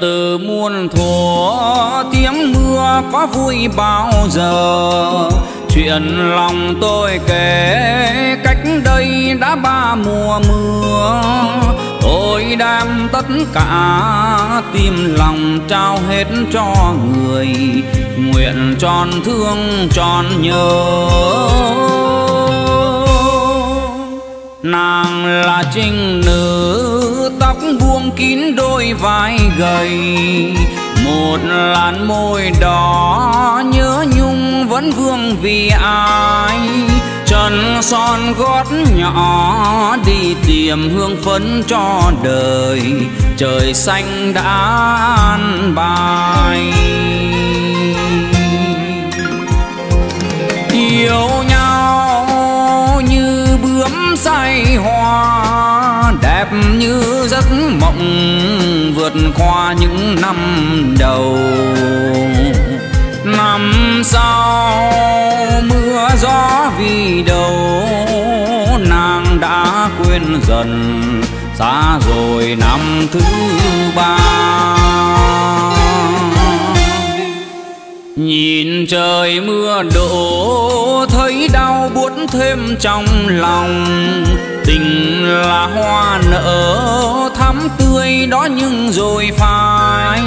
từ muôn thuở, tiếng mưa có vui bao giờ. Chuyện lòng tôi kể cách đây đã 3 mùa mưa. Tôi đem tất cả tim lòng trao hết cho người, nguyện tròn thương tròn nhớ. Nàng là trinh nữ, tóc buông kín đôi vai gầy, một làn môi đỏ nhớ nhung vẫn vương vì ai. Chân son gót nhỏ đi tìm hương phấn cho đời, trời xanh đã an bài. Yêu nhau như bướm say hoa, đẹp như giấc mộng vượt qua những năm đầu. Năm sau mưa gió vì đâu, nàng đã quên dần xa rồi năm thứ 3. Nhìn trời mưa đổ thấy đau buốt thêm trong lòng. Tình là hoa nở thắm tươi đó nhưng rồi phai.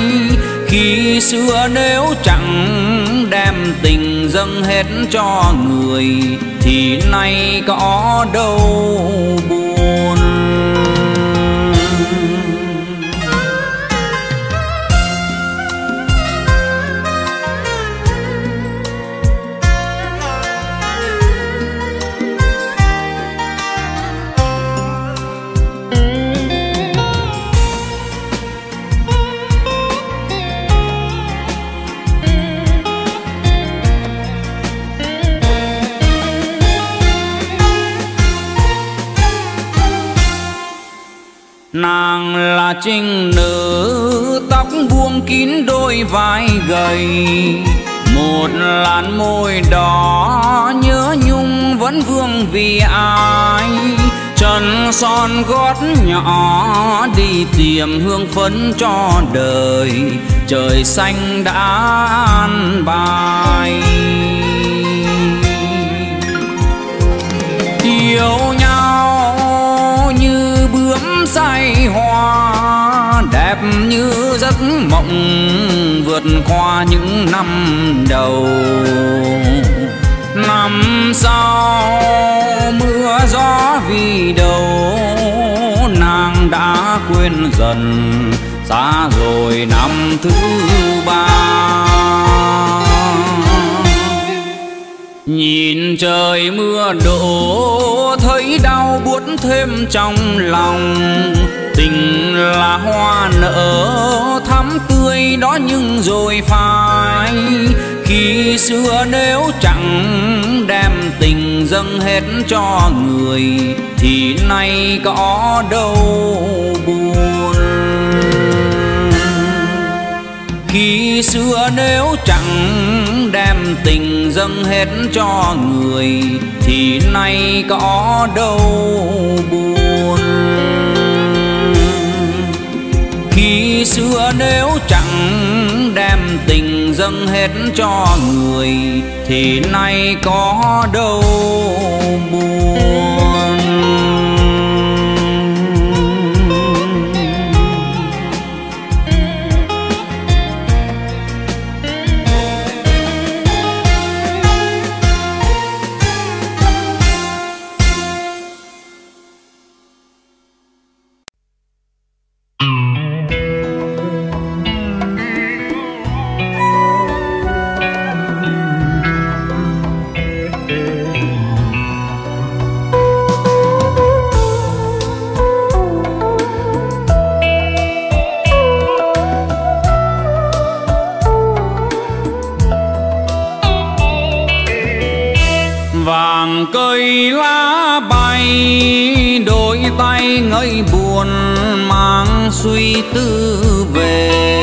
Khi xưa nếu chẳng đem tình dâng hết cho người, thì nay có đâu buồn. Nàng là trinh nữ, tóc buông kín đôi vai gầy, một làn môi đỏ nhớ nhung vẫn vương vì ai. Chân son gót nhỏ đi tìm hương phấn cho đời, trời xanh đã an bài. Yêu nhau như bướm say hoa, đẹp như giấc mộng vượt qua những năm đầu. Năm sau mưa gió vì đâu, nàng đã quên dần xa rồi năm thứ 3. Nhìn trời mưa đổ thấy đau buốt thêm trong lòng. Tình là hoa nở thắm tươi đó nhưng rồi phai. Khi xưa nếu chẳng đem tình dâng hết cho người, thì nay có đâu buồn. Khi xưa nếu chẳng đem tình dâng hết cho người, thì nay có đâu buồn. Khi xưa nếu chẳng đem tình dâng hết cho người, thì nay có đâu buồn. Cây lá bay đôi tay ngây buồn mang suy tư về.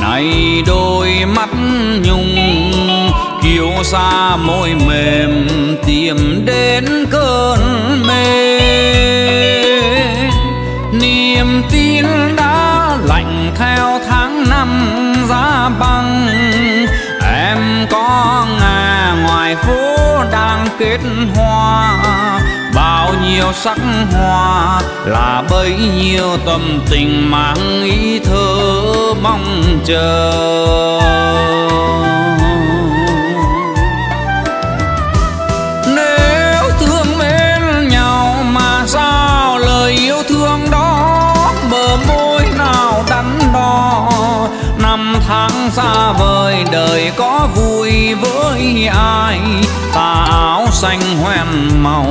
Này đôi mắt nhung kiêu sa môi mềm tìm đến cơn mê. Niềm tin đã kết hoa, bao nhiêu sắc hoa là bấy nhiêu tâm tình mang ý thơ mong chờ. Nếu thương mến nhau mà sao lời yêu thương đó bờ môi nào đắn đo, năm tháng xa vời đời có vui với ai, tà áo xanh hoen màu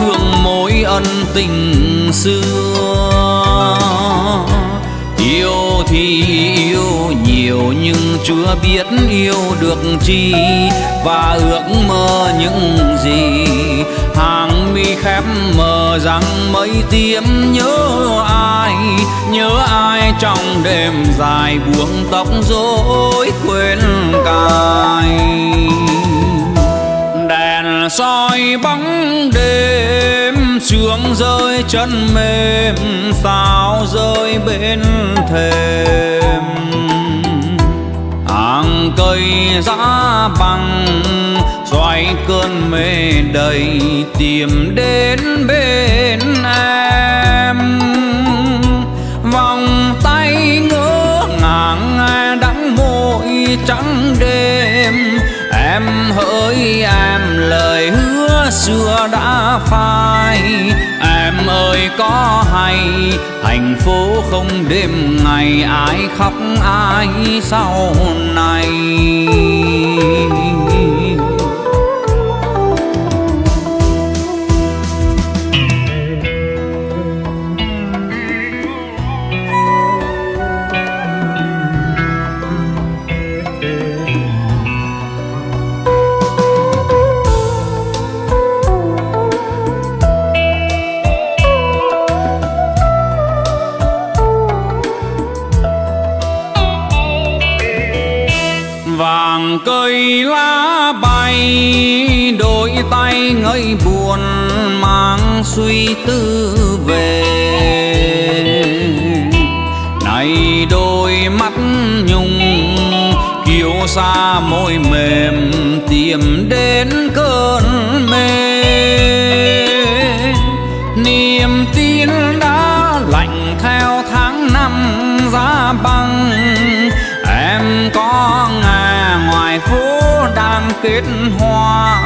thương mối ân tình xưa. Yêu thì yêu nhiều nhưng chưa biết yêu được chi, và ước mơ những gì hàng mi khép mờ rằng mấy tiếng nhớ ai trong đêm dài buông tóc rối quên cài. Đèn soi bóng đêm sương rơi chân mềm, sao rơi bên thềm hàng cây giá bằng xoay cơn mê đầy tìm đến bên em. Vòng tay ngỡ ngàng đắng môi trắng đêm, em hỡi em lời hứa xưa đã phai, em ơi có hay thành phố không đêm ngày ai khóc ai sau này. Cây lá bay đôi tay ngây buồn mang suy tư về, này đôi mắt nhung kiêu sa môi mềm tìm đến cơn mê. Niềm tin đã lạnh theo tháng năm giá băng, em có nghe ngoài phố đang kết hoa,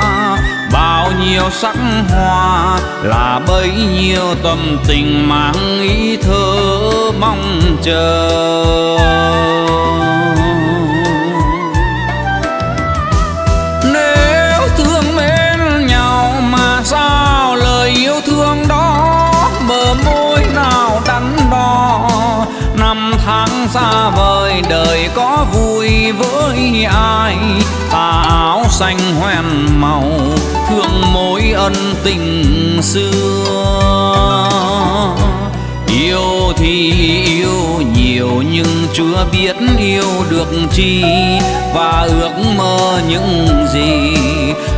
bao nhiêu sắc hoa là bấy nhiêu tâm tình mang ý thơ mong chờ. Nếu thương mến nhau mà sao lời yêu thương đó bờ môi nào đắn đo, năm tháng xa vời đời có vui với ai, tà áo xanh hoen màu thương mối ân tình xưa. Yêu thì yêu nhiều nhưng chưa biết yêu được chi, và ước mơ những gì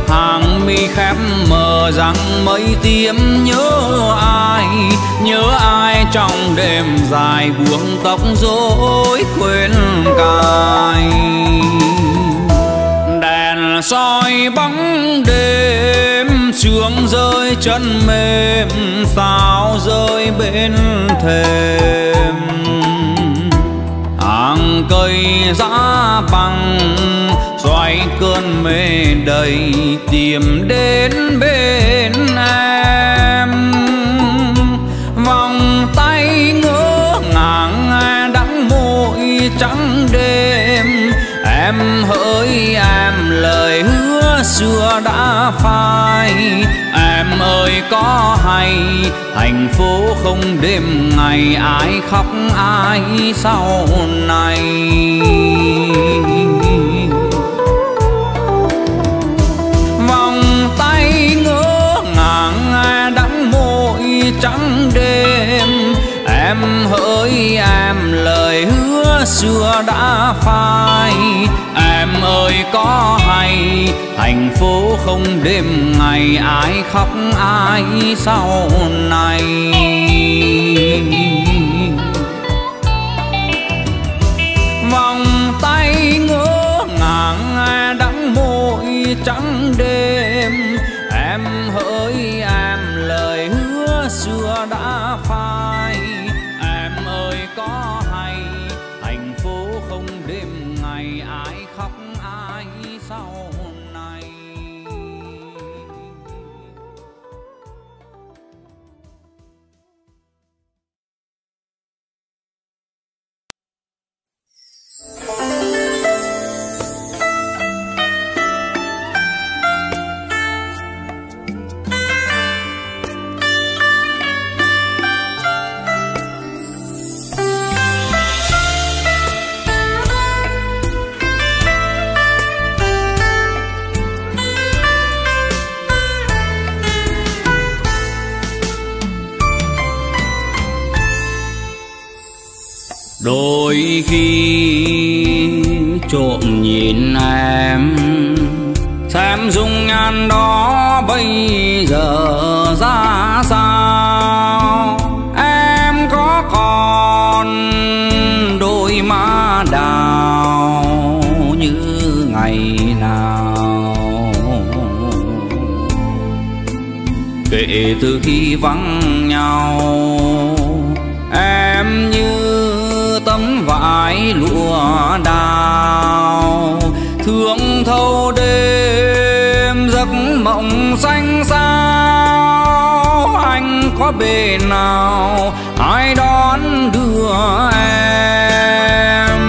hàng mi khép mờ rằng mấy tiếng nhớ ai trong đêm dài buông tóc rối quên cài. Đèn soi bóng đêm sương rơi chân mềm, sao rơi bên thềm hàng cây giá bằng xoay cơn mê đầy tìm đến bên em. Vòng tay ngỡ ngàng đắng môi trắng đêm, em hỡi em lời hứa xưa đã phai, em ơi có hay thành phố không đêm ngày ai khóc ai sau này. Vòng tay ngỡ ngàng đắng môi trắng đêm, em hỡi em lời hứa xưa đã phai, em ơi có hay thành phố không đêm ngày ai khóc ai sau này. Vòng tay ngỡ ngàng đắng môi trắng đêm, Đôi khi trộm nhìn em, xem dung nhan đó bây giờ ra sao. Em có còn đôi má đào như ngày nào. Kể từ khi vắng nhau, em như tấm vải lụa đào, thương thâu đêm giấc mộng xanh xao. Anh có bề nào ai đón đưa em.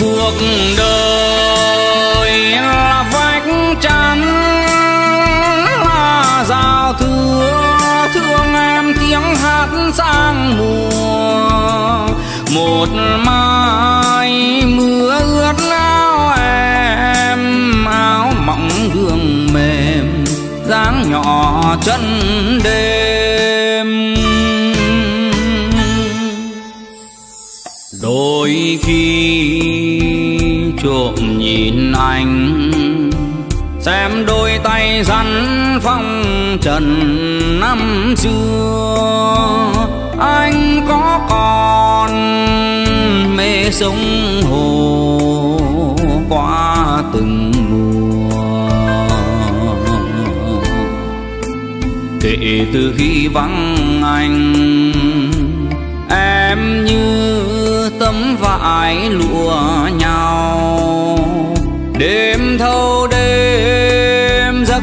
Cuộc đời là vách chắn, là giao thừa thương em tiếng hát sang mùa. Một mai mưa ướt áo em, áo mỏng gương mềm, dáng nhỏ chân đêm. Đôi khi trộm nhìn anh, xem đôi tay rắn phong trần năm xưa. Anh có còn mê sông hồ qua từng mùa. Kể từ khi vắng anh, em như tấm vải lụa nhau, đêm thâu đêm giấc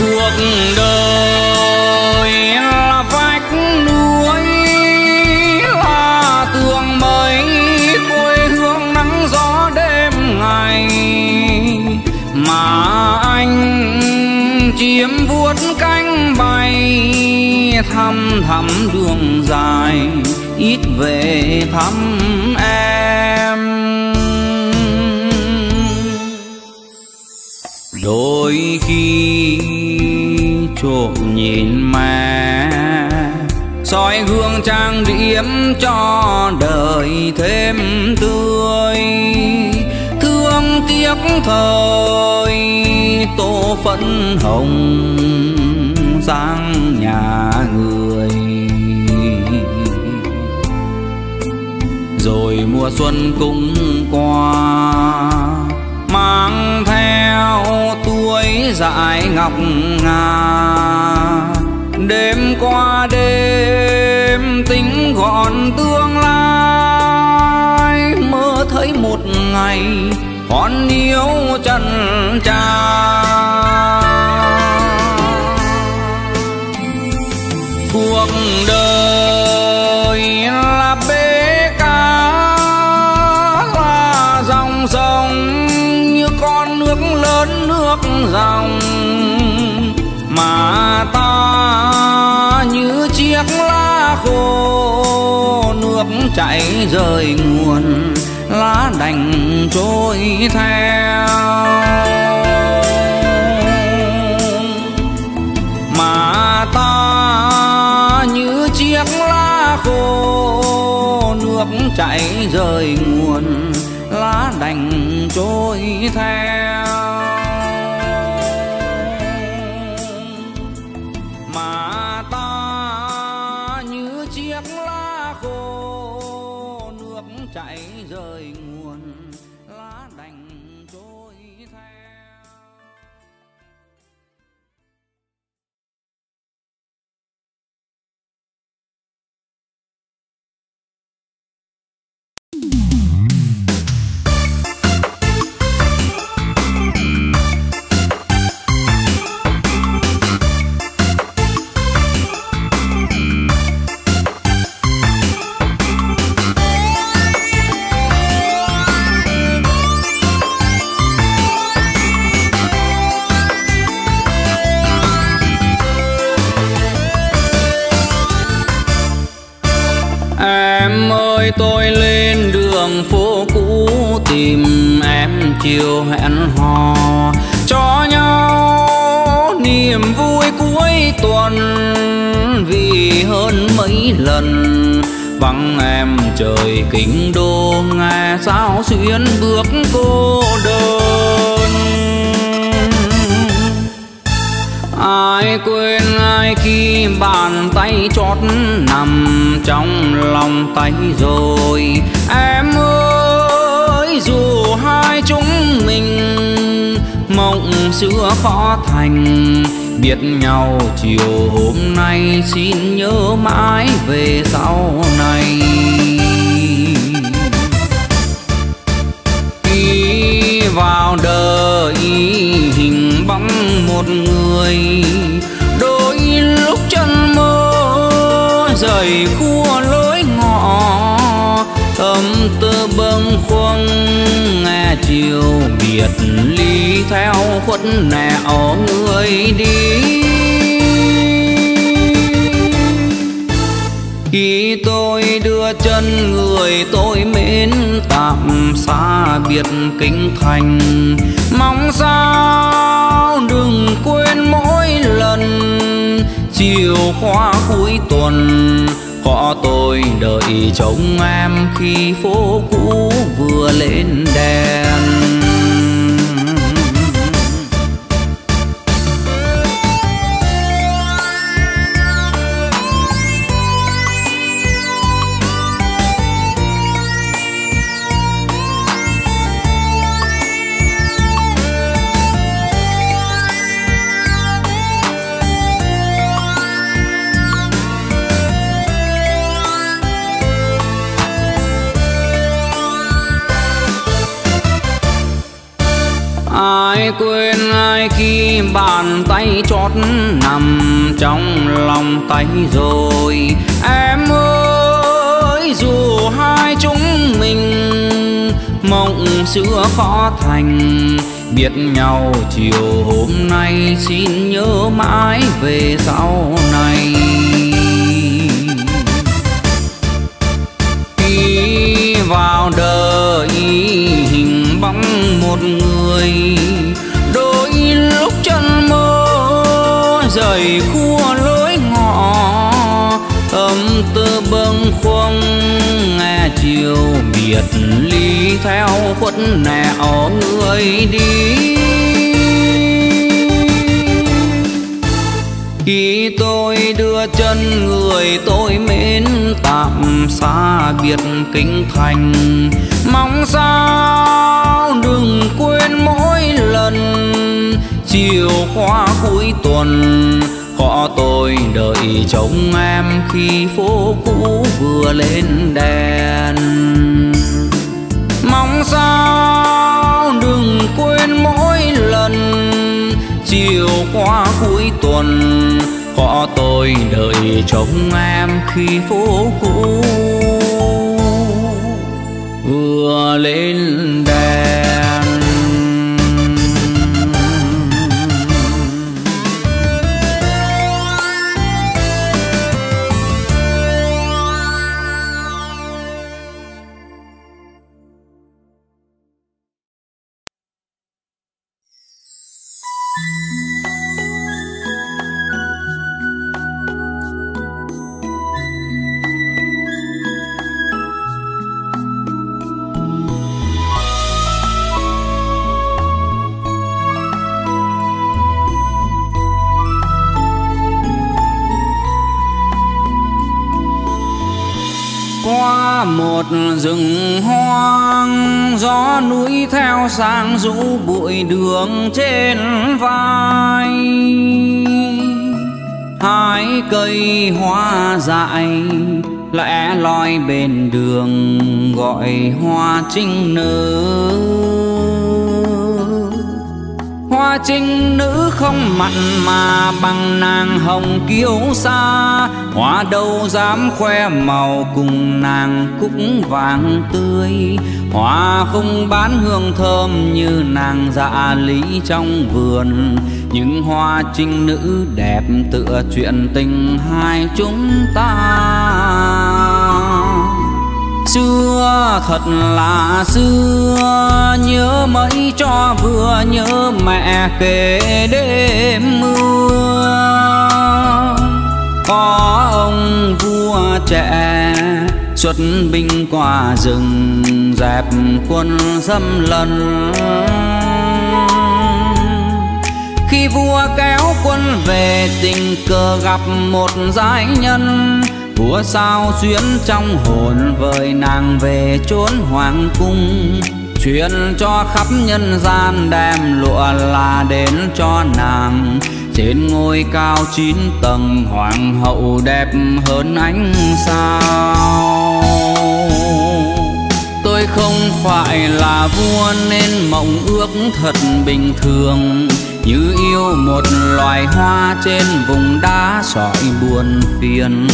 Cuộc đời là vách núi, là tường mây quê hương nắng gió đêm ngày. Mà anh chiếm vuốt cánh bay, thăm thắm đường dài ít về thăm em. Đôi khi trộm nhìn mẹ, soi gương trang điểm cho đời thêm tươi. Thương tiếc thời tô phấn hồng sang nhà người. Rồi mùa xuân cũng qua, mang theo tuổi dại ngọc ngà. Đêm qua đêm tính gọn tương lai, mơ thấy một ngày còn yêu trần trà. Cuộc đời là bể cá, là dòng sông như con nước lớn nước dòng. Mà ta như chiếc lá khô, nước chảy rời nguồn, lá đành trôi theo. Mà ta như chiếc lá khô, nước chảy rời nguồn, lá đành trôi theo. tôi lên đường phố cũ tìm em chiều hẹn hò cho nhau niềm vui cuối tuần, vì hơn mấy lần vắng em trời kinh đô nghe sao xuyên bước cô đơn. Ai quên ai khi bàn tay chót nằm trong lòng tay rồi. Em ơi dù hai chúng mình mộng xưa khó thành, biết nhau chiều hôm nay xin nhớ mãi về sau này. Khi vào đời hình bóng một người, đôi lúc chân mơ dày khua lối ngõ, tâm tư bâng khuâng nghe chiều biệt ly theo khuất nẻo người đi. Khi tôi đưa chân người tôi mến tạm xa biệt kinh thành, mong sao đừng quên mỗi lần chiều qua cuối tuần có tôi đợi chồng em khi phố cũ vừa lên đèn. Ai quên ai khi bàn tay chót nằm trong lòng tay rồi. Em ơi dù hai chúng mình mộng xưa khó thành, biết nhau chiều hôm nay xin nhớ mãi về sau này. Khi vào đời hình bóng một người, đôi lúc chân mơ dày khua lối ngõ, tâm tư bâng khuâng nghe chiều biệt ly theo khuất nẻo người đi. Khi tôi đưa chân người tôi mến tạm xa biệt kinh thành, mong sao đừng quên mỗi lần chiều qua cuối tuần có tôi đợi chồng em khi phố cũ vừa lên đèn. Mong sao đừng quên mỗi lần chiều qua cuối tuần có tôi đợi chồng em khi phố cũ vừa lên đèn. Một rừng hoang gió núi theo sang rũ bụi đường trên vai, hai cây hoa dại lẽ loi bên đường gọi hoa trinh nữ. Hoa trinh nữ không mặn mà bằng nàng hồng kiêu sa, hoa đâu dám khoe màu cùng nàng cúc vàng tươi. Hoa không bán hương thơm như nàng dạ lý trong vườn, nhưng hoa trinh nữ đẹp tựa chuyện tình hai chúng ta. Xưa thật là xưa, nhớ mấy cho vừa, nhớ mẹ kể đêm mưa. Có ông vua trẻ xuất binh qua rừng, dẹp quân xâm lần. Khi vua kéo quân về, tình cờ gặp một giai nhân. Vua sao xuyến trong hồn, vời nàng về chốn hoàng cung. Truyền cho khắp nhân gian, đem lụa là đến cho nàng. Trên ngôi cao 9 tầng, hoàng hậu đẹp hơn ánh sao. Tôi không phải là vua nên mộng ước thật bình thường, như yêu một loài hoa trên vùng đá sỏi buồn phiền.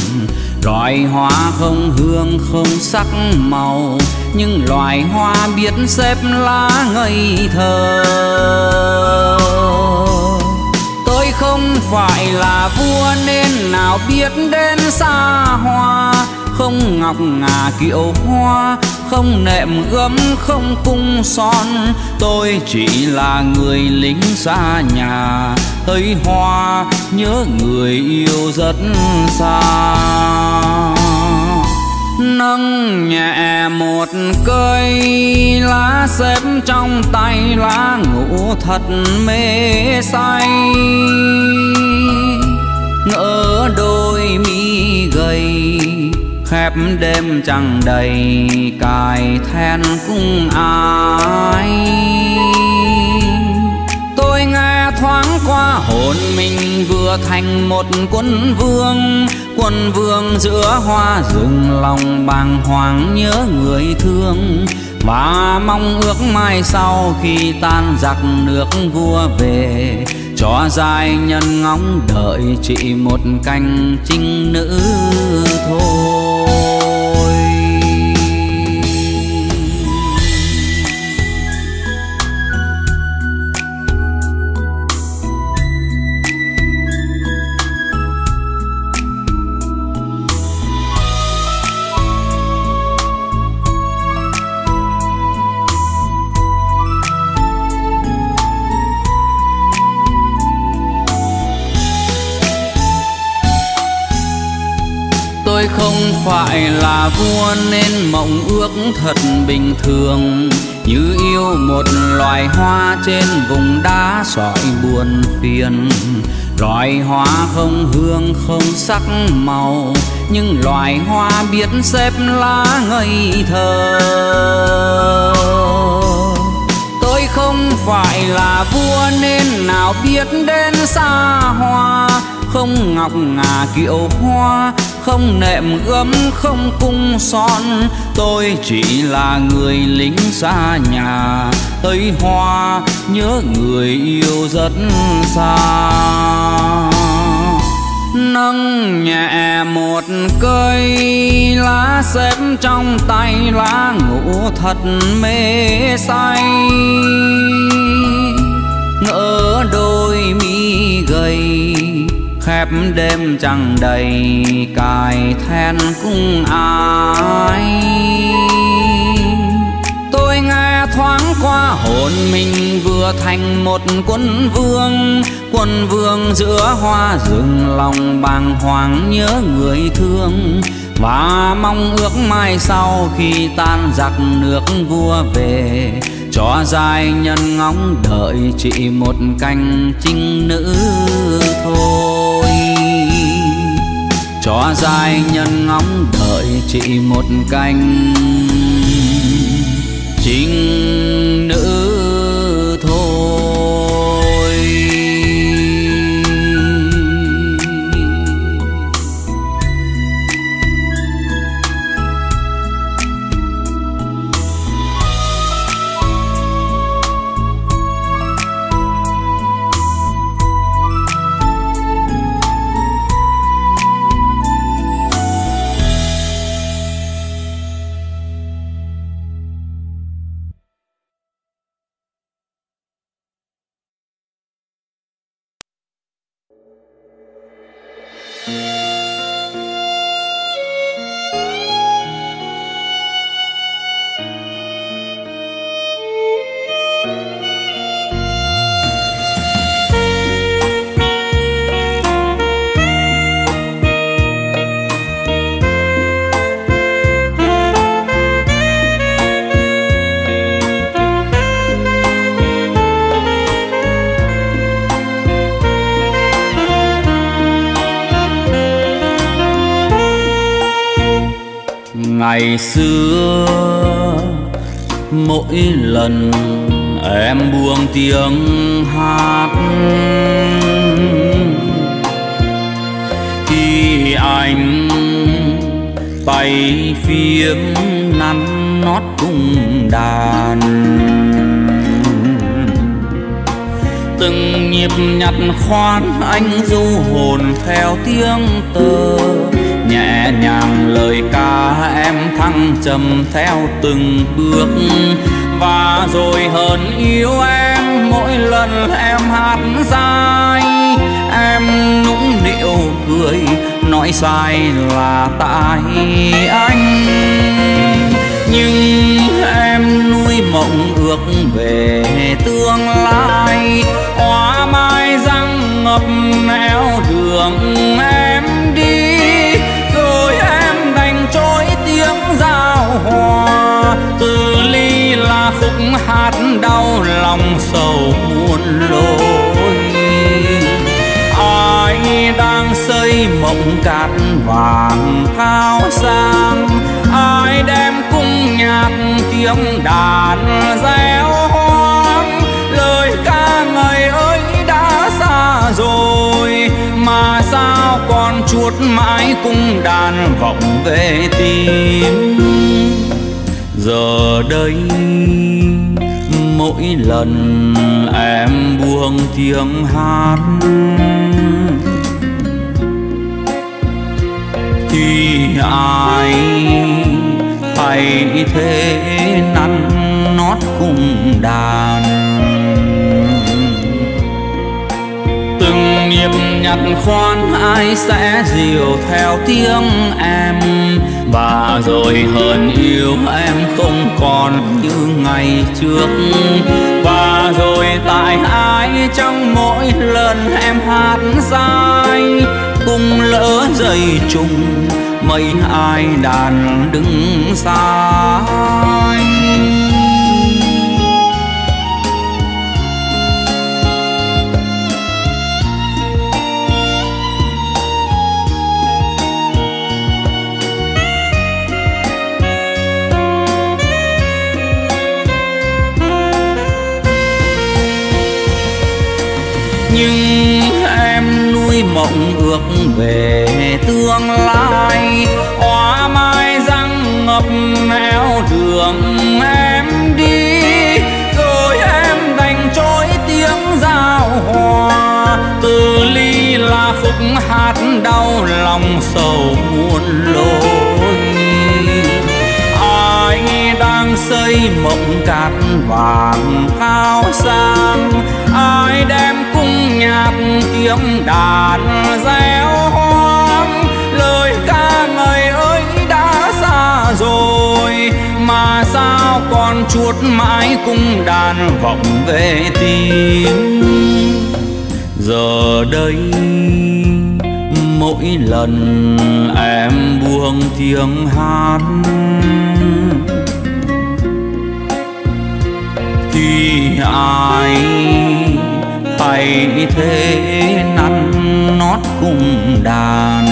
Loài hoa không hương không sắc màu, nhưng loài hoa biết xếp lá ngây thơ. Tôi không phải là vua nên nào biết đến xa hoa, không ngọc ngà kiệu hoa, không nệm gấm không cung son. Tôi chỉ là người lính xa nhà, thấy hoa nhớ người yêu rất xa. Nâng nhẹ một cây lá xếp trong tay, lá ngủ thật mê say. Ngỡ đôi mi gầy khép đêm chẳng đầy, cài then cung ai. Tôi nghe thoáng qua hồn mình vừa thành một quân vương. Quân vương giữa hoa rừng, lòng bàng hoàng nhớ người thương. Và mong ước mai sau khi tan giặc nước vua về, cho giai nhân ngóng đợi chỉ một canh trinh nữ thôi. Tôi không phải là vua nên mộng ước thật bình thường, như yêu một loài hoa trên vùng đá sỏi buồn phiền. Loài hoa không hương không sắc màu, nhưng loài hoa biết xếp lá ngây thơ. Tôi không phải là vua nên nào biết đến xa hoa, không ngọc ngà kiệu hoa, không nệm gấm không cung son. Tôi chỉ là người lính xa nhà, thấy hoa nhớ người yêu rất xa. Nâng nhẹ một cây lá xếp trong tay, lá ngủ thật mê say. Ngỡ đôi mi gầy khép đêm chẳng đầy, cài then cung ai. Tôi nghe thoáng qua hồn mình vừa thành một quân vương. Quân vương giữa hoa rừng, lòng bàng hoàng nhớ người thương. Và mong ước mai sau khi tan giặc nước vua về, cho giai nhân ngóng đợi chỉ một canh trinh nữ thôi. Cho giai nhân ngóng đợi chỉ một canh trinh nữ thôi. ngày xưa, mỗi lần em buông tiếng hát khi anh tay phiếm nắn nót cung đàn, từng nhịp nhặt khoan anh du hồn theo tiếng tơ, nhẹ nhàng lời ca em thăng trầm theo từng bước. Và rồi hờn yêu em mỗi lần em hát dai, em nũng nịu cười nói sai là tại anh. Nhưng em nuôi mộng ước về tương lai, hoa mai răng ngập nẻo đường em đi, rồi em đành trôi tiếng giao hòa. Từ ly là khúc hát đau lòng sầu muôn lối, ai đang xây mộng cát vàng thao sang, ai đem cung nhạc tiếng đàn réo hoang. Lời ca ngày ấy đã xa rồi, mà sao còn chuốt mãi cung đàn vọng về tim. Giờ đây mỗi lần em buông tiếng hát thì ai thay thế nắn nót cung đàn, từng nhịp nhặt khoan ai sẽ dìu theo tiếng em. Và rồi hờn yêu em không còn như ngày trước, và rồi tại ai trong mỗi lần em hát sai, cùng lỡ dây chung mấy ai đàn đứng xa. Nhưng em nuôi mộng ước về tương lai, hoa mai răng ngập nẻo đường em đi, rồi em đành trôi tiếng giao hòa. Từ ly là khúc hát đau lòng sầu muôn lối, ai đang xây mộng cát vàng thao sang, ai đem cung nhạc tiếng đàn réo hoang. Lời ca ngày ấy đã xa rồi, mà sao còn chuốt mãi cung đàn vọng về tim. Giờ đây mỗi lần em buông tiếng hát thì ai thay thế nắn nót cung đàn,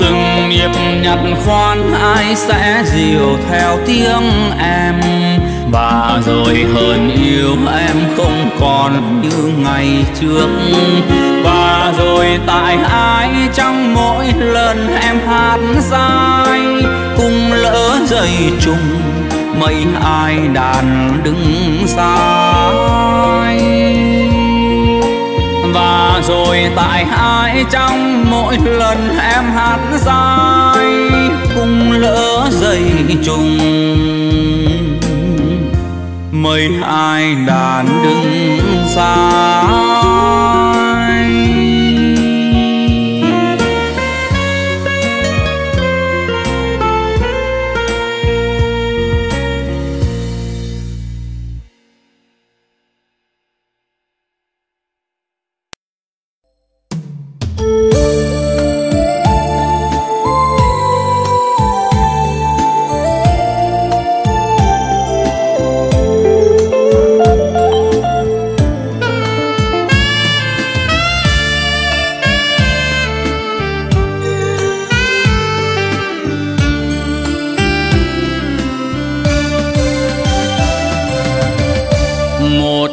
từng nhịp nhặt khoan ai sẽ dìu theo tiếng em. Và rồi hờn yêu em không còn như ngày trước, và rồi tại ai trong mỗi lần em hát sai, cùng lỡ dây chung mấy ai đàn đứng sai. Và rồi tại ai trong mỗi lần em hát sai, cùng lỡ dây chung mấy ai đàn đứng sai.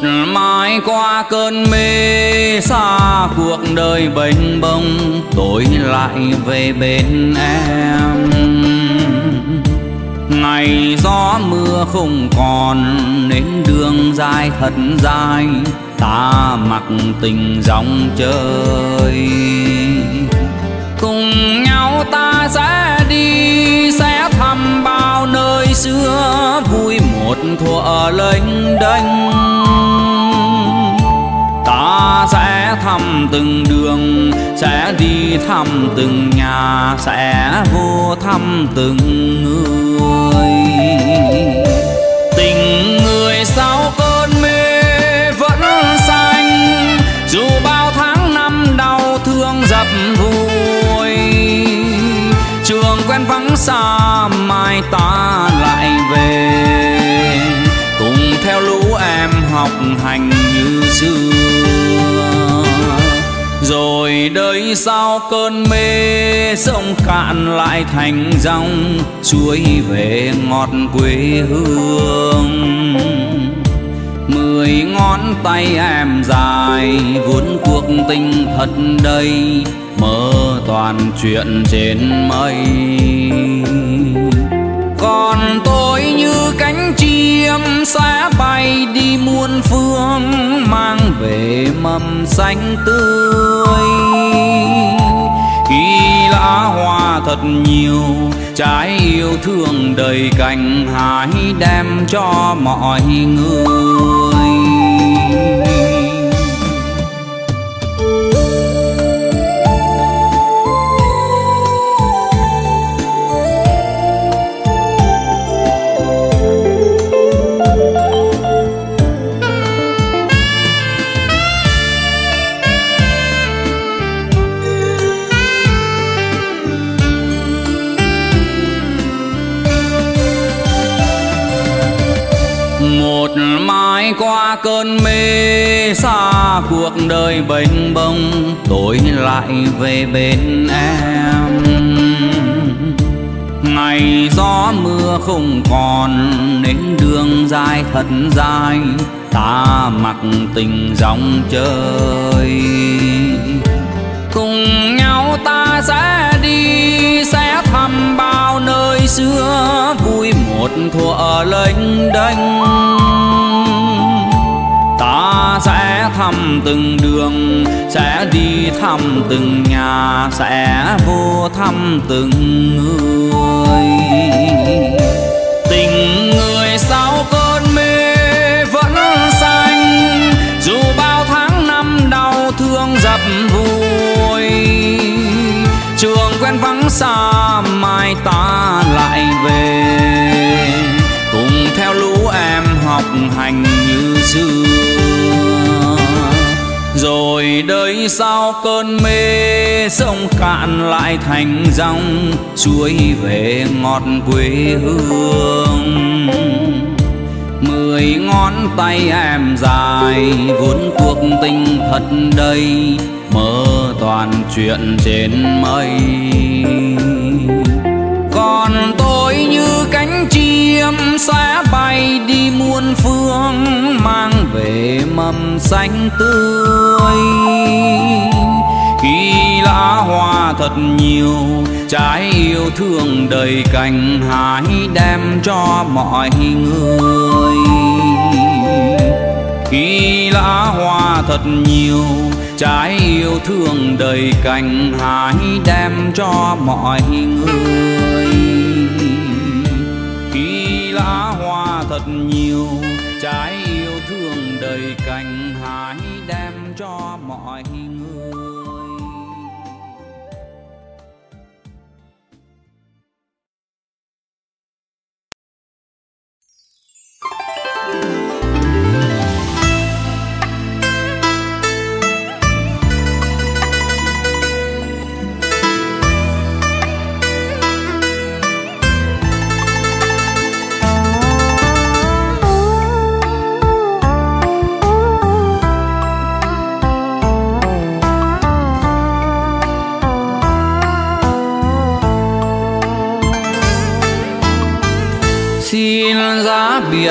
mãi qua cơn mê xa cuộc đời bênh bông, tôi lại về bên em. Ngày gió mưa không còn nên đường dài thật dài, ta mặc tình dòng chơi. Cùng nhau ta sẽ đi, sẽ thăm bao nơi xưa, vui một thuở lênh đênh. Ta sẽ thăm từng đường, sẽ đi thăm từng nhà, sẽ vô thăm từng người. Tình người sau cơn mê vẫn xanh, dù bao tháng năm đau thương dập vui. Trường quen vắng xa, mai ta lại về, cùng theo lũ em học hành như xưa. Rồi đời sau cơn mê, sông cạn lại thành dòng, suối về ngọt quê hương. 10 ngón tay em dài, vốn cuộc tình thật đây, mơ toàn chuyện trên mây. Còn tôi như cánh chim sẽ bay đi muôn phương, mang về mầm xanh tươi. Khi lá hoa thật nhiều, trái yêu thương đầy cành, hãy đem cho mọi người. Mãi qua cơn mê xa cuộc đời bênh bông, tôi lại về bên em. Ngày gió mưa không còn nên đường dài thật dài, ta mặc tình dòng chơi. Cùng nhau ta sẽ đi, sẽ thăm bao nơi xưa, vui một thuở lênh đênh. Ta sẽ thăm từng đường, sẽ đi thăm từng nhà, sẽ vô thăm từng người. Tình người sau cơn mê vẫn xanh, dù bao tháng năm đau thương dập vui. Trường quen vắng xa, mai ta lại về, cùng theo lũ em học hành như xưa. Rồi đời sau cơn mê, sông cạn lại thành dòng, suối về ngọt quê hương. 10 ngón tay em dài, vốn cuộc tình thật đây, mơ toàn chuyện trên mây. Còn tôi như cánh chim sẽ bay đi muôn phương, mang về mầm xanh tươi. Khi lá hoa thật nhiều, trái yêu thương đầy cành, hãy đem cho mọi người. Khi lá hoa thật nhiều, trái yêu thương đầy cành, hãy đem cho mọi người. Khi lá hoa thật nhiều, trái yêu thương đầy cành, hãy đem cho mọi người.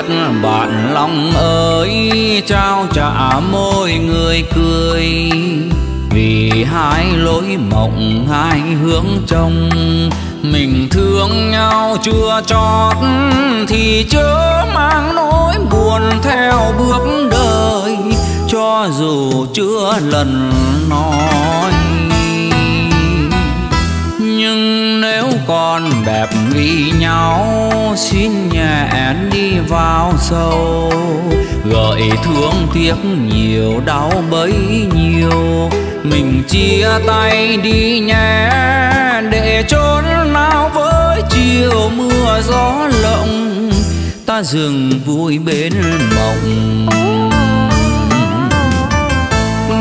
biết bạn lòng ơi, trao trả môi người cười. Vì hai lối mộng hai hướng trông, mình thương nhau chưa chót thì chớ mang nỗi buồn theo bước đời, cho dù chưa lần nói. Nhưng nếu còn đẹp vì nhau, xin nhẹ đi vào sâu. Gợi thương tiếc nhiều đau bấy nhiêu, mình chia tay đi nhé, để chốn nào với chiều mưa gió lộng, ta dừng vui bên mộng.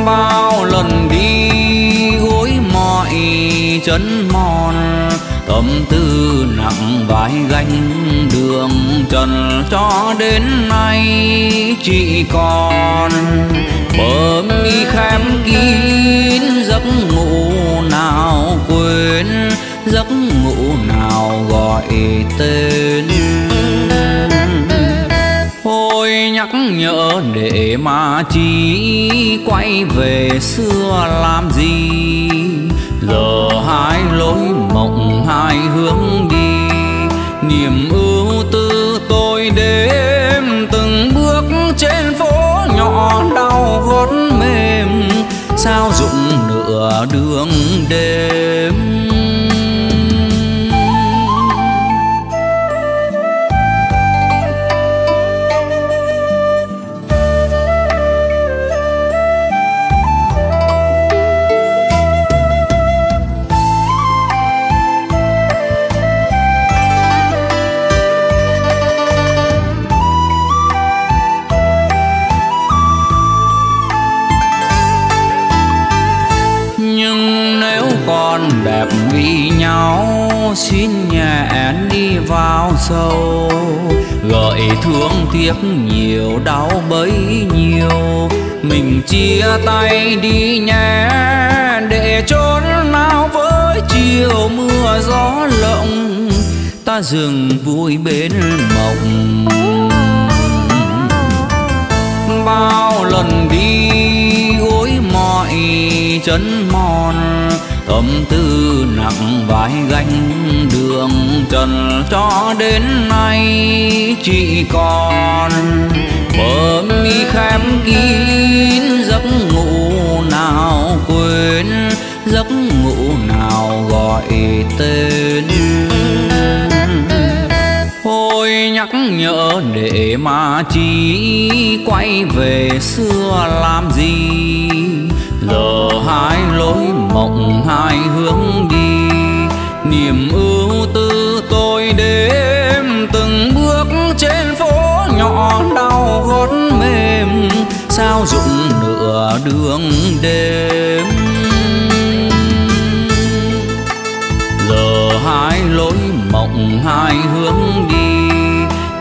Bao lần đi gối mọi chân mòn, tâm tư nặng vai gánh đường trần, cho đến nay chỉ còn bờ mi khép kín. Giấc ngủ nào quên, giấc ngủ nào gọi tên. Ôi nhắc nhở để mà chi, quay về xưa làm gì. Giờ hai lối mộng hai hướng đi, niềm ưu tư tôi đêm từng bước trên phố nhỏ đau gót mềm. Sao dụng nửa đường đêm. Đẹp vì nhau, xin nhẹ đi vào sâu. Gợi thương tiếc nhiều đau bấy nhiêu, mình chia tay đi nhé, để chốn nào với chiều mưa gió lộng, ta dừng vui bên mộng. Bao lần đi gối mọi chân mòn, tâm tư nặng vai gánh đường trần, cho đến nay chỉ còn bờ mi khép kín. Giấc ngủ nào quên, giấc ngủ nào gọi tên. Ôi nhắc nhở để mà chi, quay về xưa làm gì. Giờ hai lối mộng hai hướng đi, niềm ưu tư tôi đêm từng bước trên phố nhỏ đau gót mềm. Sao dụng nửa đường đêm. Giờ hai lối mộng hai hướng đi,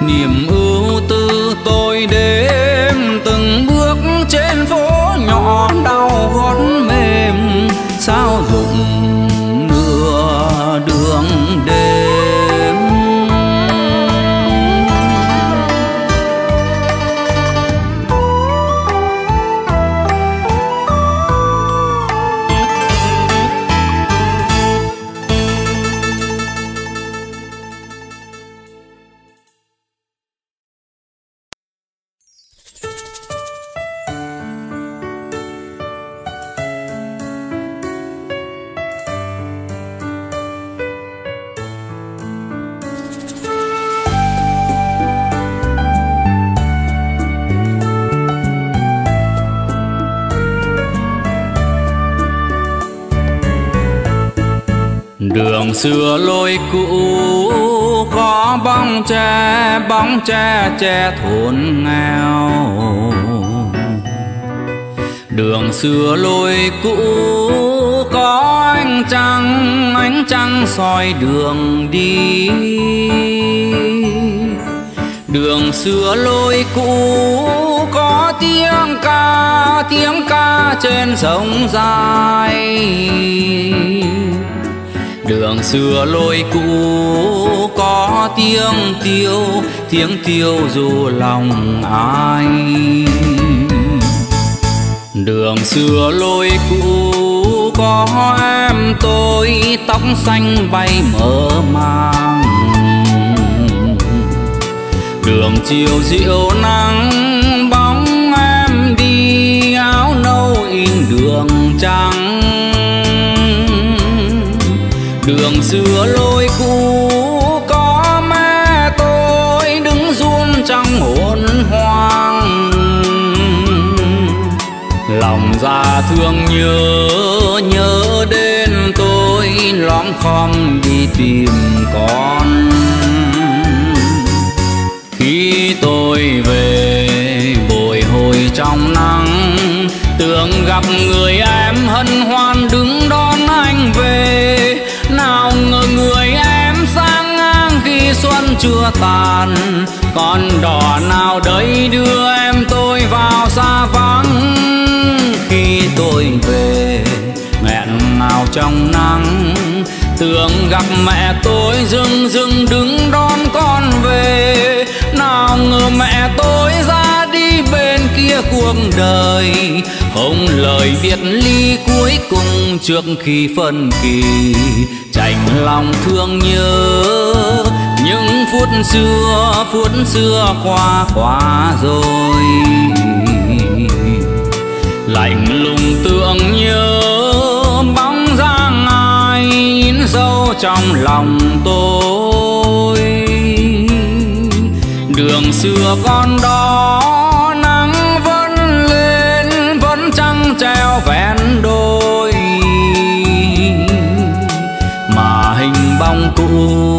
niềm ưu tư tôi đêm từng bước trên phố nhỏ đau gót mềm. Sao dùng nửa đường đêm. Đường xưa lối cũ có bóng tre che thốn nghèo. Đường xưa lối cũ có ánh trăng soi đường đi. Đường xưa lối cũ có tiếng ca trên sông dài. Đường xưa lối cũ có tiếng tiêu dù lòng ai. Đường xưa lối cũ có em tôi tóc xanh bay mơ màng. Đường chiều dịu nắng bóng em đi áo nâu in đường trắng. Đường xưa lối cũ có mẹ tôi đứng run trong hồn hoang. Lòng già thương nhớ, nhớ đến tôi lóng khom đi tìm con. Khi tôi về bồi hồi trong nắng, tưởng gặp người em hân hoan đứng đón anh về. Nào ngờ người em sang ngang khi xuân chưa tàn. Con đò nào đấy đưa em tôi vào xa vắng. Khi tôi về nghẹn ngào trong nắng, tưởng gặp mẹ tôi dưng dưng đứng đón con về. Nào ngờ mẹ tôi ra đi bên kia cuộc đời, không lời biệt ly cuối cùng trước khi phân kỳ. Chạnh lòng thương nhớ những phút xưa qua qua rồi. Lạnh lùng tưởng nhớ bóng dáng ai in sâu trong lòng tôi. Đường xưa con đó nắng vẫn lên, vẫn trăng treo vẹn đôi. Mà hình bóng cũ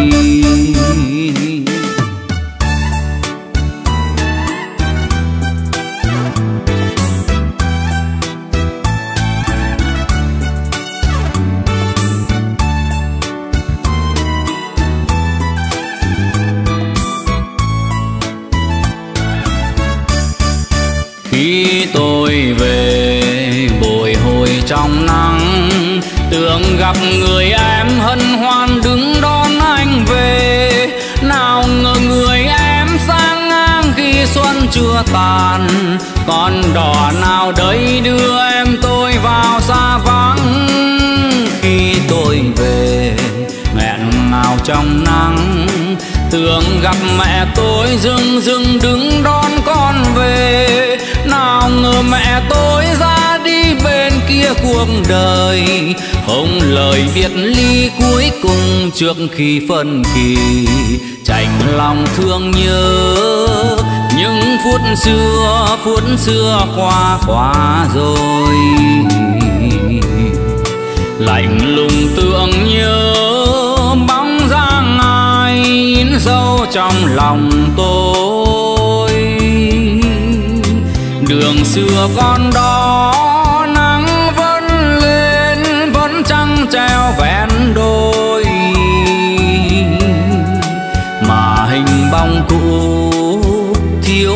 Khi tôi về bồi hồi trong nắng, tưởng gặp người em hân hoan đứng đón anh về. Nào ngờ người em sang ngang khi xuân chưa tàn. Con đò nào đấy đưa em tôi vào xa vắng. Khi tôi về nghẹn ngào trong nắng, tưởng gặp mẹ tôi dưng dưng đứng đón con về. Nào ngờ mẹ tôi ra đi bên kia cuộc đời, không lời biệt ly cuối cùng trước khi phân kỳ. Chạnh lòng thương nhớ những phút xưa qua qua rồi. Lạnh lùng tưởng nhớ bóng dáng ai in sâu trong lòng tôi. Đường xưa con đó nắng vẫn lên, vẫn trăng treo vẹn đôi. Mà hình bóng cũ thiếu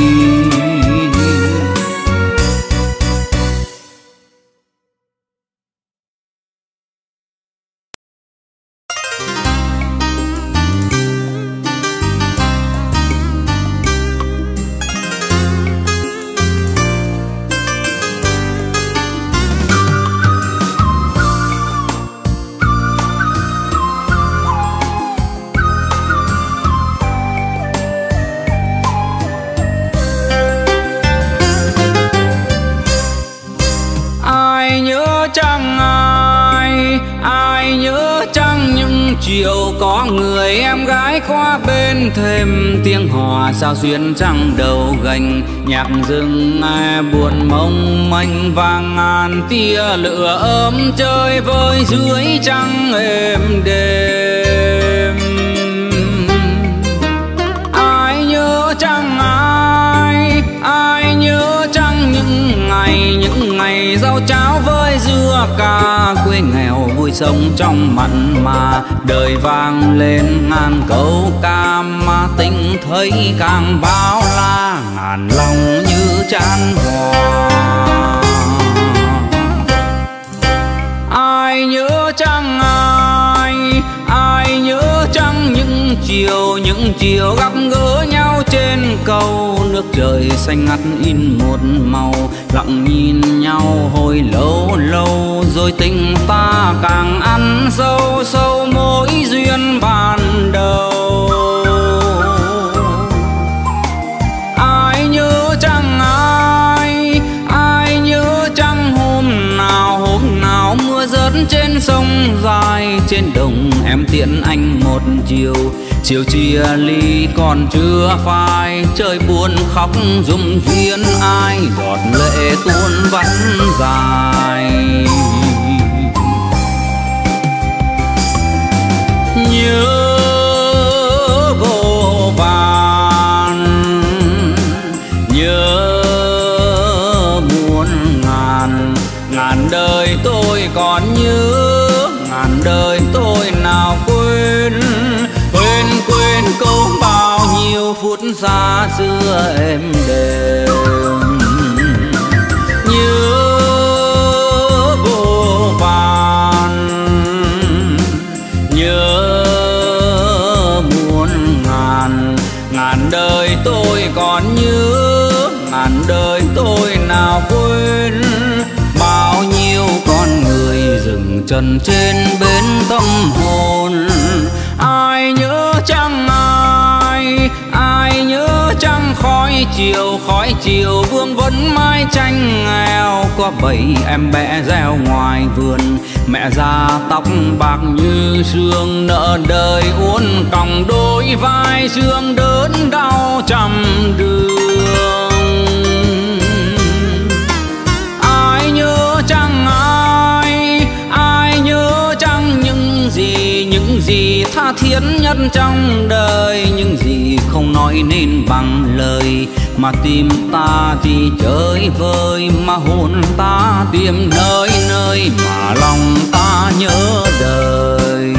Chiều có người em gái khóa bên thêm tiếng hò sao xuyên trăng đầu gành. Nhạc rừng nghe buồn mong manh vàng ngàn tia lửa ấm chơi vơi dưới trăng êm đêm. Ai nhớ chăng ai, ai nhớ chăng những ngày nồi rau cháo với dưa cà, quê nghèo vui sống trong mặn mà, đời vang lên ngàn câu ca mà tình thấy càng bao la, ngàn lòng như chan hòa. Ai nhớ chăng ai, ai nhớ chăng những chiều gặp gỡ nhau trên cầu, nước trời xanh ngắt in một màu, lặng nhìn nhau hồi lâu lâu rồi tình ta càng ăn sâu sâu mối duyên ban đầu. Ai nhớ chăng ai, ai nhớ chăng hôm nào mưa rớt trên sông dài, trên đồng em tiễn anh một chiều, chiều chia ly còn chưa phai, trời buồn khóc dùm duyên ai, giọt lệ tuôn vẫn dài. Nhớ vô vàn, nhớ muôn ngàn, ngàn đời tôi còn nhớ, ngàn đời tôi nào quên, quên câu bao nhiêu phút xa xưa êm đềm. Nhớ vô vàn, nhớ muôn ngàn, ngàn đời tôi còn nhớ, ngàn đời tôi nào quên, bao nhiêu con người dừng chân trên bến tâm hồn. Ai nhớ chăng ai, ai nhớ chăng khói chiều vương vấn mái tranh nghèo, có bầy em bé gieo ngoài vườn, mẹ già tóc bạc như sương, nợ đời uốn còng đôi vai, sương đớn đau trăm đường. Ai nhớ chăng ai, ai nhớ chăng những gì tha thiết nhất trong đời, những gì không nói nên bằng lời, mà tim ta thì chơi vơi, mà hồn ta tìm nơi nơi, mà lòng ta nhớ đời.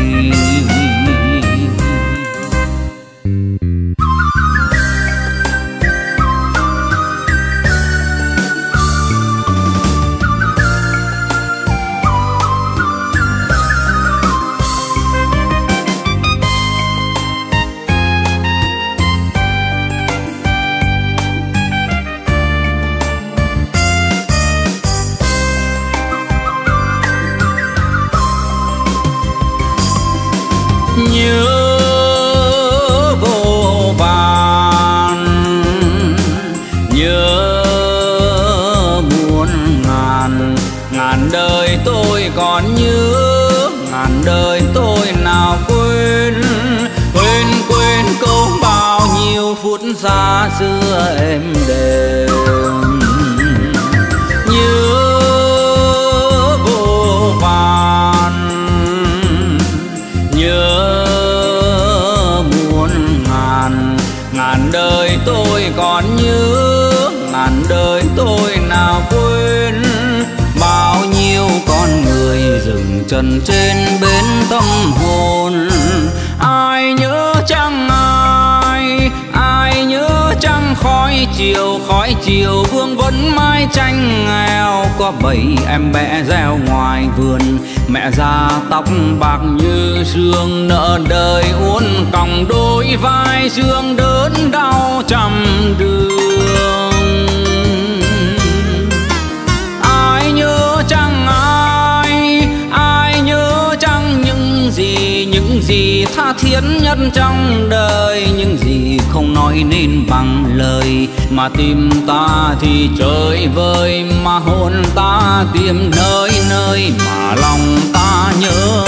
Nhớ vô vàn, nhớ muôn ngàn, ngàn đời tôi còn nhớ, ngàn đời tôi nào quên, quên câu bao nhiêu phút xa xưa êm đềm. Nhớ vô vàn, nhớ muôn ngàn, ngàn đời tôi còn nhớ, ngàn đời tôi nào quên, bao nhiêu con người dừng chân trên bến tâm hồn. Ai nhớ chăng ai, ai nhớ chăng khói chiều vương vấn mái tranh nghèo, có bầy em bé gieo ngoài vườn, mẹ già tóc bạc như sương, nợ đời uốn còng đôi vai, sương đớn đau trăm đường. Ai nhớ chăng ai, ai nhớ chăng những gì tha thiết nhất trong đời, những gì không nói nên bằng lời, mà tim ta thì chơi vơi, mà hồn ta tìm nơi nơi, mà lòng ta nhớ